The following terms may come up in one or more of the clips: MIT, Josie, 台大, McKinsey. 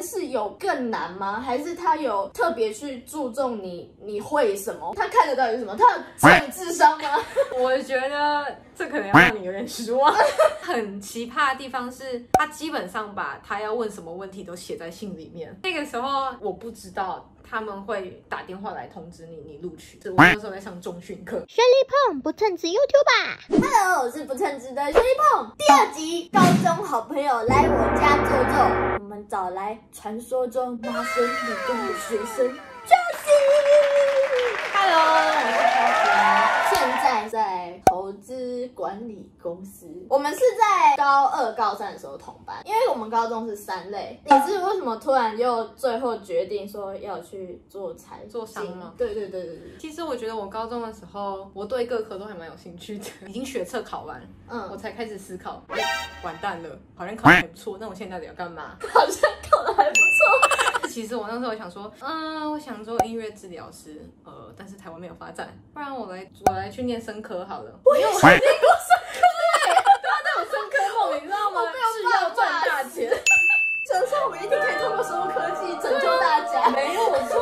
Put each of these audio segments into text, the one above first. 件事有更难吗？还是他有特别去注重你会什么？他看得到底是什么？他有智商吗？我觉得这可能要让你有点失望。很奇葩的地方是，他基本上把他要问什么问题都写在信里面。那个时候我不知道他们会打电话来通知你录取。我那时候在上中训课。雪莉椪不称职 YouTuber。Hello， 我是不称职的雪莉椪。第二集，高中好朋友来我家坐坐。我们找来传说中妈生理工的学生 Josie。Hello， 我是 Josie， 现在在投资管理公司。我们是在高二、高三的时候同班，因为我们高中是三类。你是为什么突然又最后决定说要去做财做商吗？对。其实我觉得我高中的时候，我对各科都还蛮有兴趣的。已经学测考完，我才开始思考，完蛋了，好像考得还不错，那我现在到底要干嘛？好像考得还不错。其实我那时候想说，我想做音乐治疗师，但是台湾没有发展，不然我来去念生科好了。我也念过生科，对，我生科梦，你知道吗？是要赚大钱。想说我们一定可以通过生物科技拯救大家，没有错，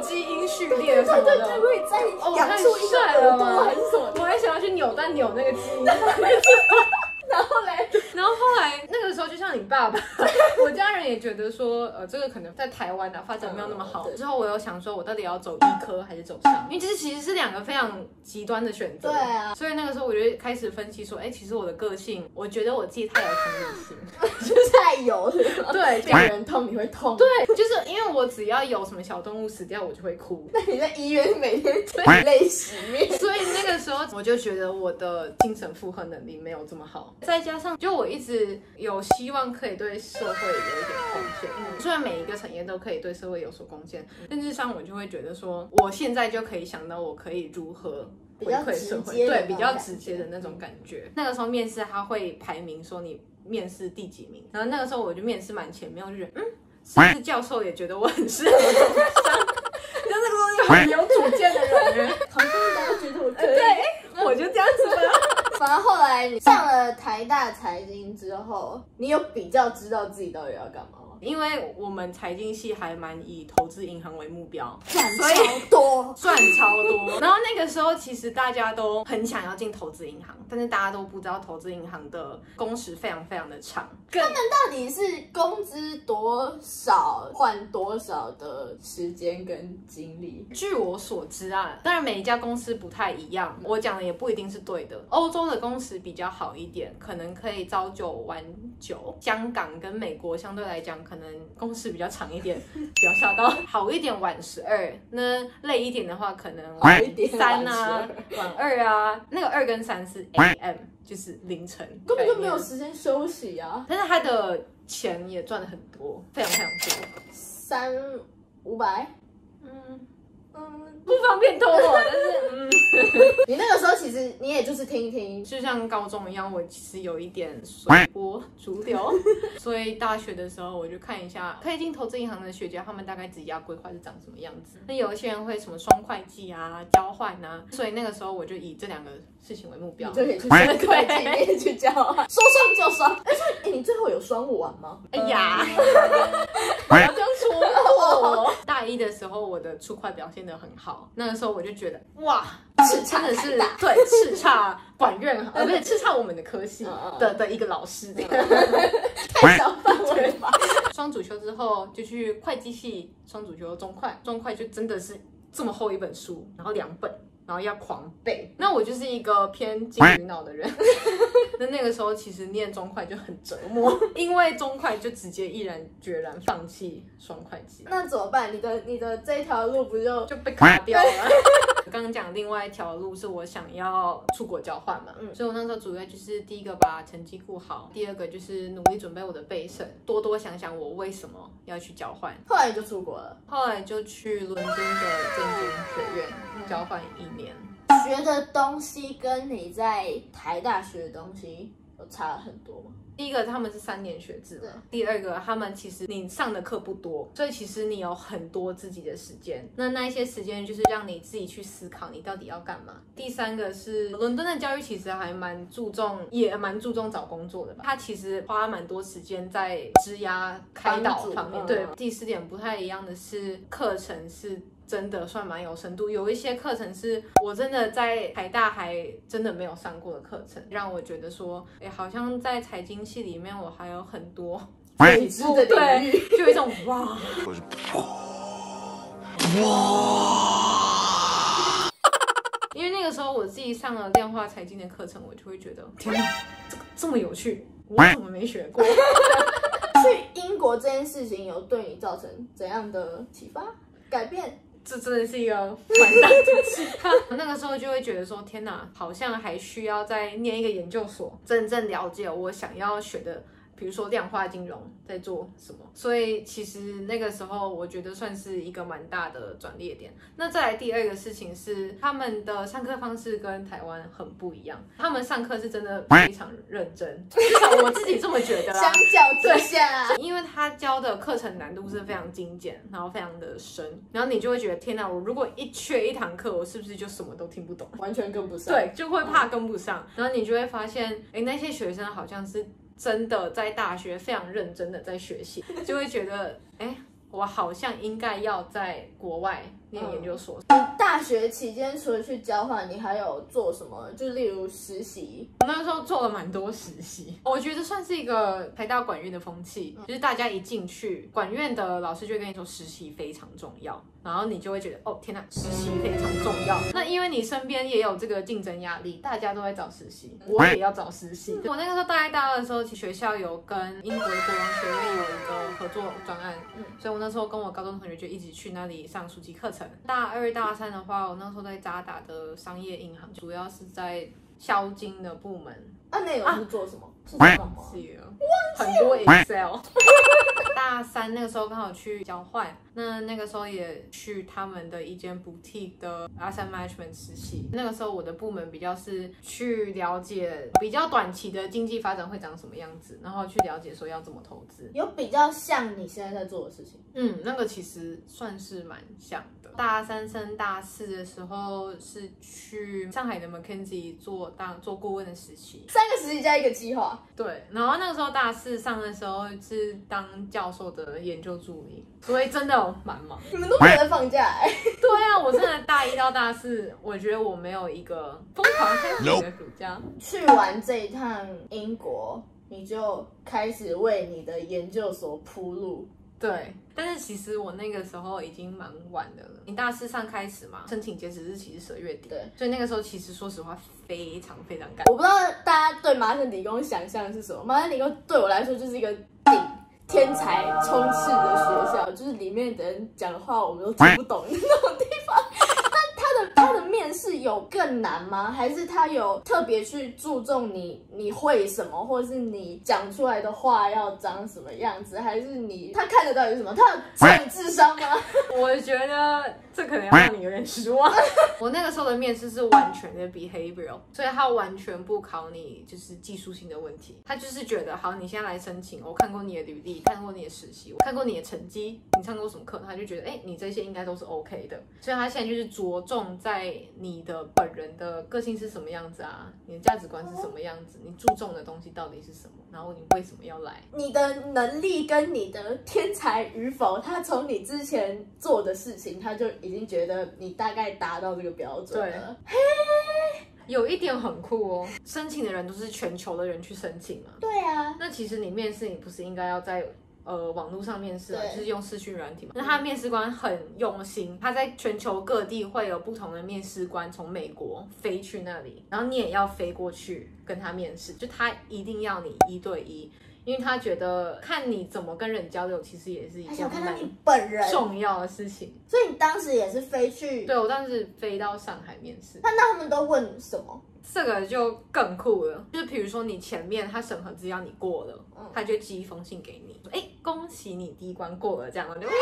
基因序列什么的，可以再养出一个耳朵还是什么？我还想要去扭蛋扭那个基因。然后后来那个时候，就像你爸爸，我家人也觉得说，这个可能在台湾啊发展没有那么好。之后我有想说，我到底要走医科还是走商？因为这其实是两个非常极端的选择。对啊。所以那个时候我就开始分析说，其实我的个性，我觉得我自己太有同理心，就是太油了。对，别人痛你会痛。对，就是因为我只要有什么小动物死掉，我就会哭。那你在医院每天泪洗面。所以那个时候我就觉得我的精神负荷能力没有这么好，再加上就我一直有希望可以对社会有一点贡献，虽然每一个产业都可以对社会有所贡献，但是上我就会觉得说，我现在就可以想到我可以如何回馈社会，对，比较直接的那种感觉。那个时候面试他会排名说你面试第几名，然后那个时候我就面试蛮前面，我就觉得是不是教授也觉得我很适合做商，就是那个很有主见的人，好像大家觉得我可以，对，我就这样子吧。反正后来你上了台大财经之后，你有比较知道自己到底要干嘛吗？因为我们财经系还蛮以投资银行为目标，赚超多。然后那个时候其实大家都很想要进投资银行，但是大家都不知道投资银行的工时非常的长。他们到底是工资多少换多少的时间跟精力？据我所知啊，当然每一家公司不太一样，我讲的也不一定是对的。欧洲的工时比较好一点，可能可以朝九晚九。香港跟美国相对来讲，可能工时比较长一点，比较吓到。好一点晚12，那累一点的话，可能3啊，晚2啊。那个2跟3是 AM， 就是凌晨，根本就没有时间休息啊。但是他的钱也赚了很多，非常多，300-500，不方便透露，但是你那个时候其实你也就是听一听，就像高中一样，我其实有一点随波逐流，所以大学的时候我就看一下可以进投资银行的学姐，他们大概职业规划是长什么样子。那有一些人会什么双会计啊、交换啊，所以那个时候我就以这两个事情为目标，就可以去双会计，你也去交换，说双就双。而且你最后有双我玩吗？哎呀，我要这样说我。大一的时候我的初会表现得很好，那个时候我就觉得哇。真的是对叱咤管院，不是叱咤我们的科系的一个老师，太小范围吧。双主修之后就去会计系，双主修中会就真的是这么厚一本书，然后2本，然后要狂背。那我就是一个偏金鱼脑的人，那个时候其实念中会就很折磨，因为中会就直接毅然决然放弃双会计。那怎么办？你的这条路不就被卡掉了？刚刚讲另外一条路是我想要出国交换嘛，所以我那时候主要就是第一个把成绩顾好，第二个就是努力准备我的备审，多多想想我为什么要去交换。后来就出国了，后来就去伦敦的政经学院交换1年。学的东西跟你在台大学的东西有差很多吗？第一个他们是3年学制嘛，第二个他们其实你上的课不多，所以其实你有很多自己的时间，那一些时间就是让你自己去思考你到底要干嘛。第三个是伦敦的教育其实还蛮注重，也蛮注重找工作的吧，他其实花蛮多时间在职涯开导方面。对，第4点不太一样的是课程是真的算蛮有深度，有一些课程是我真的在台大还真的没有上过的课程，让我觉得说，哎，好像在财经系里面我还有很多未知的领域，就有一种哇，我是哇，因为那个时候我自己上了量化财经的课程，我就会觉得天哪，这个这么有趣，我怎么没学过？去英国这件事情有对你造成怎样的启发、改变？这真的是一个蛮大的事。那个时候就会觉得说，天哪，好像还需要再念一个研究所，真正了解我想要学的，比如说量化金融在做什么。所以其实那个时候我觉得算是一个蛮大的转捩点。那再来第二个事情是，他们的上课方式跟台湾很不一样，他们上课是真的非常认真，至少我自己这么觉得啦。相较之下，因为他教的课程难度是非常精简，然后非常的深，然后你就会觉得天哪，我如果一缺一堂课，我是不是就什么都听不懂，完全跟不上？对，就会怕跟不上。然后你就会发现，哎，那些学生好像是真的在大学非常认真的在学习，就会觉得，哎，我好像应该要在国外念研究所。大学期间除了去交换，你还有做什么？就例如实习，我那时候做了蛮多实习，我觉得算是一个台大管院的风气，就是大家一进去，管院的老师就会跟你说实习非常重要，然后你就会觉得哦天哪，实习非常重要。那因为你身边也有这个竞争压力，大家都在找实习，我也要找实习。我那个时候大概大二的时候，其实学校有跟英国的国王学院有一个合作专案，所以我那时候跟我高中同学就一起去那里上暑期课程。大2、大3的话，我那时候在渣打的商业银行，主要是在销金的部门。啊，那有是做什么？是什么？很多 Excel。大3那个时候刚好去交换，那个时候也去他们的一间 boutique 的 asset management 实习。那个时候我的部门比较是去了解比较短期的经济发展会长什么样子，然后去了解说要怎么投资，有比较像你现在在做的事情。嗯，那个其实算是蛮像的。大3升大4的时候是去上海的 McKinsey 做顾问的实习，3个实习加1个计划。对，然后那个时候大4上的时候是当教授的研究助理，所以真的蛮忙。你们都没有在放假哎、欸？对啊，我真的大1到大4，我觉得我没有一个疯狂开学的暑假。去完这一趟英国，你就开始为你的研究所铺路。对，但是其实我那个时候已经蛮晚的了。你大4上开始嘛，申请截止日期是12月底，对，所以那个时候其实说实话非常非常赶。我不知道大家对麻省理工想象的是什么？麻省理工对我来说就是一个天才充斥的学校，就是里面的人讲的话我们都听不懂那种地方。那他的面试有更难吗？还是他有特别去注重你会什么，或者是你讲出来的话要长什么样子？还是他看得到有什么？他有智商吗？我觉得这可能要让你有点失望。我那个时候的面试是完全的 behavioral， 所以他完全不考你就是技术性的问题，他就是觉得好，你现在来申请，我看过你的履历，看过你的实习，我看过你的成绩，你上过什么课，他就觉得哎，你这些应该都是 OK 的，所以他现在就是着重在你的本人的个性是什么样子啊，你的价值观是什么样子，你注重的东西到底是什么，然后你为什么要来，你的能力跟你的天才与否，他从你之前做的事情他就已经觉得你大概达到这个标准了。对，有一点很酷哦，申请的人都是全球的人去申请嘛。对啊，那其实你面试你不是应该要在网络上面试啊，就是用视讯软体嘛。那他的面试官很用心，他在全球各地会有不同的面试官从美国飞去那里，然后你也要飞过去跟他面试，就他一定要你1对1。因为他觉得看你怎么跟人交流，其实也是一件蛮重要的事情。所以你当时也是飞去？对，我当时飞到上海面试。那他们都问什么？这个就更酷了，就是比如说你前面他审核资料你过了，他就寄一封信给你，哎、欸，恭喜你第一关过了，这样我就哇，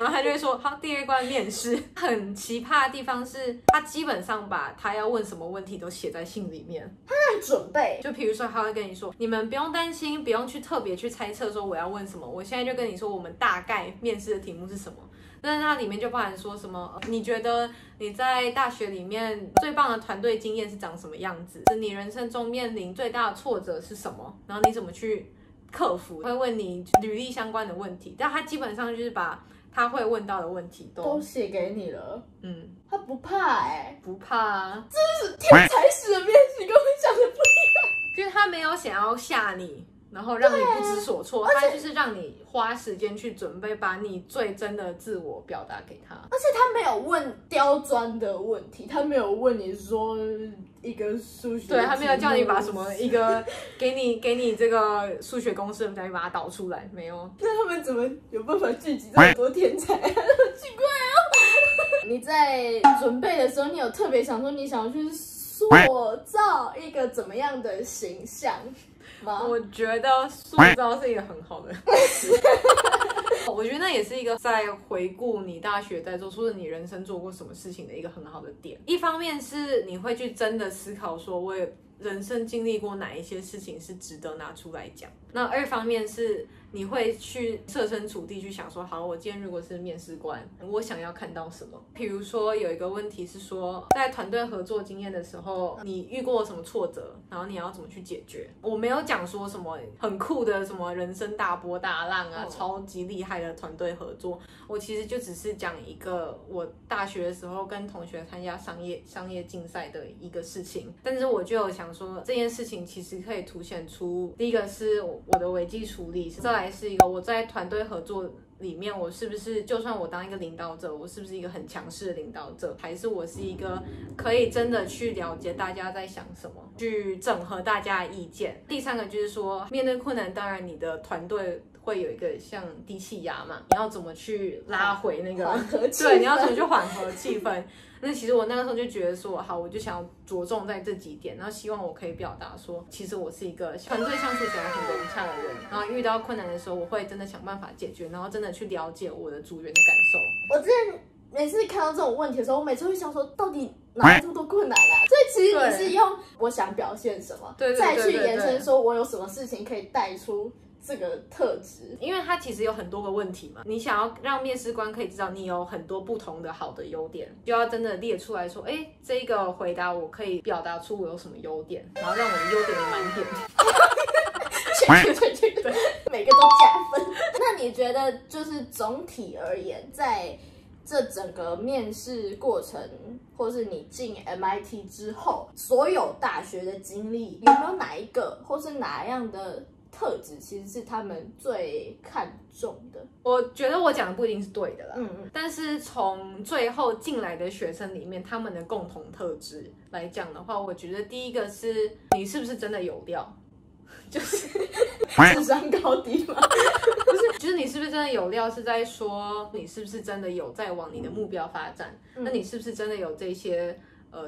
然后他就会说好，第二关面试。很奇葩的地方是，他基本上把他要问什么问题都写在信里面，他很准备。就比如说他会跟你说，你们不用担心，不用去特别去猜测说我要问什么，我现在就跟你说我们大概面试的题目是什么。但是它里面就包含说什么，你觉得你在大学里面最棒的团队经验是长什么样子？你人生中面临最大的挫折是什么？然后你怎么去克服？会问你履历相关的问题，但他基本上就是把他会问到的问题都写给你了。嗯，他不怕哎、欸，不怕啊，这是天才式的面试，跟我想的不一样，就是他没有想要吓你。然后让你不知所措，他就是让你花时间去准备，把你最真的自我表达给他。而且他没有问刁钻的问题，他没有问你说一个数学，对他没有叫你把什么一个给你这个数学公式，叫你把它导出来，没有。那他们怎么有办法聚集这么多天才？奇怪哦！你在准备的时候，你有特别想说你想要去塑造一个怎么样的形象？我觉得塑造是一个很好的我觉得那也是一个在回顾你大学在做，或者你人生做过什么事情的一个很好的点。一方面是你会去真的思考说，我也人生经历过哪一些事情是值得拿出来讲。那二方面是你会去设身处地去想说，好，我今天如果是面试官，我想要看到什么？比如说有一个问题是说，在团队合作经验的时候，你遇过什么挫折，然后你要怎么去解决？我没有讲说什么很酷的什么人生大波大浪啊，超级厉害的团队合作。我其实就只是讲一个我大学的时候跟同学参加商业竞赛的一个事情，但是我就有想说这件事情其实可以凸显出，第一个是我的危机处理，再来是一个我在团队合作里面，我是不是就算我当一个领导者，我是不是一个很强势的领导者，还是我是一个可以真的去了解大家在想什么，去整合大家的意见。第三个就是说，面对困难，当然你的团队会有一个像低气压嘛，你要怎么去拉回那个缓和气氛？对，你要怎么去缓和气氛？那其实我那个时候就觉得说，好，我就想要着重在这几点，然后希望我可以表达说，其实我是一个团队相处起来很融洽的人，然后遇到困难的时候，我会真的想办法解决，然后真的去了解我的组员的感受。我之前每次看到这种问题的时候，我每次会想说，到底哪来这么多困难啊？所以其实你是用我想表现什么，再去延伸说我有什么事情可以带出这个特质，因为它其实有很多个问题嘛，你想要让面试官可以知道你有很多不同的好的优点，就要真的列出来说，哎，这个回答我可以表达出我有什么优点，然后让我的优点满点。对，每个都加分。那你觉得就是总体而言，在这整个面试过程，或是你进 MIT 之后，所有大学的经历，有没有哪一个或是哪样的特质其实是他们最看重的？我觉得我讲的不一定是对的啦，但是从最后进来的学生里面，他们的共同特质来讲的话，我觉得第一个是你是不是真的有料，就是智商高低吗？不是，就是你是不是真的有料，是在说你是不是真的有在往你的目标发展，那你是不是真的有这些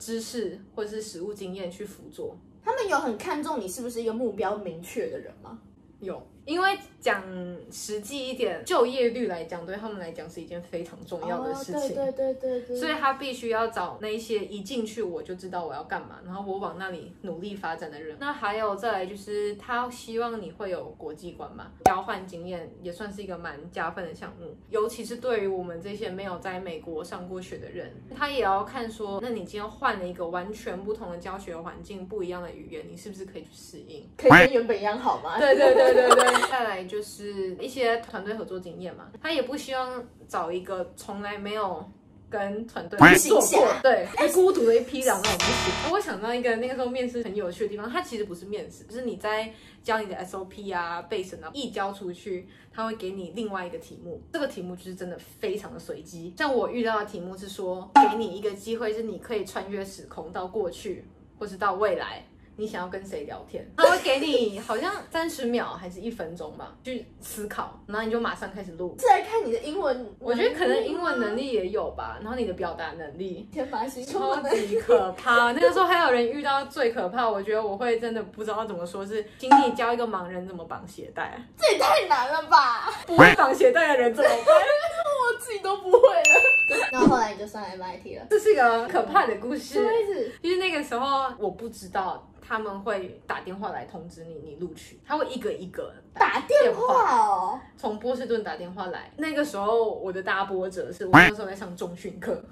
知识或是实务经验去辅佐？他们有很看重你是不是一个目标明确的人吗？有，因为讲实际一点，就业率来讲，对他们来讲是一件非常重要的事情。对。所以他必须要找那些一进去我就知道我要干嘛，然后我往那里努力发展的人。那还有再来就是，他希望你会有国际观嘛，交换经验也算是一个蛮加分的项目。尤其是对于我们这些没有在美国上过学的人，他也要看说，那你今天换了一个完全不同的教学环境，不一样的语言，你是不是可以去适应？可以跟原本一样好吗？对。再来就是一些团队合作经验嘛，他也不希望找一个从来没有跟团队做过，对，孤独的一批人那种不行。我想到一个那个时候面试很有趣的地方，它其实不是面试，就是你在教你的 SOP 啊、备审啊，一交出去，他会给你另外一个题目。这个题目就是真的非常的随机。像我遇到的题目是说，给你一个机会，是你可以穿越时空到过去或是到未来。你想要跟谁聊天，他会给你好像30秒还是1分钟吧去思考，然后你就马上开始录。是来看你的英文，我觉得可能英文能力也有吧，然后你的表达能力，天马行空，超级可怕。那个时候还有人遇到最可怕，我觉得我会真的不知道怎么说，是经历教一个盲人怎么绑鞋带，这也太难了吧？不会绑鞋带的人怎么办？我自己都不会了。然后后来你就上 MIT 了，这是一个可怕的故事。什么意思？因为那个时候我不知道他们会打电话来通知你录取，他会一个一个打电话哦，从波士顿打电话来。那个时候我的大波折是我那时候在上重训课。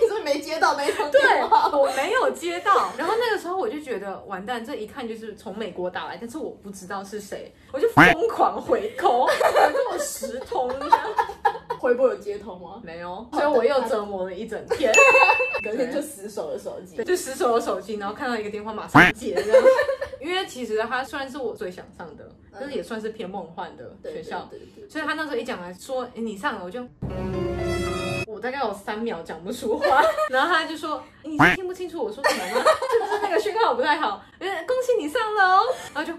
你说没接到那通电话？对，我没有接到。然后那个时候我就觉得完蛋，这一看就是从美国打来，但是我不知道是谁，我就疯狂回扣，回扣10通这样。回拨有接通吗？没有，所以我又折磨了一整天。隔天就死守了手机，就死守了手机，然后看到一个电话马上接。因为其实它虽然是我最想上的，但是也算是偏梦幻的学校，对，所以他那时候一讲来说，欸，你上了，我就。我大概有3秒讲不出话，然后他就说：“你听不清楚我说什么吗？是不是那个讯号不太好？”恭喜你上楼，然后就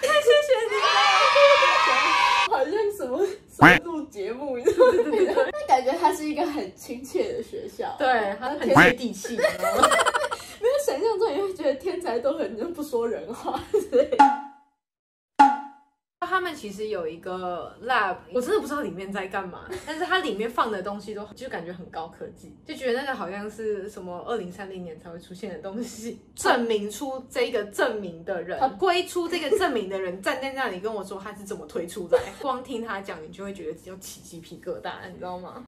太谢谢你了，好像什么录节目一样。对，那感觉他是一个很亲切的学校，对，他很接地气，没有想象中你会觉得天才都很不说人话之类的。他们其实有一个 lab， 我真的不知道里面在干嘛，但是它里面放的东西都就感觉很高科技，就觉得那个好像是什么2030年才会出现的东西。证明出这个证明的人，归出这个证明的人站在那里跟我说他是怎么推出的，光听他讲你就会觉得只有起鸡皮疙瘩，你知道吗？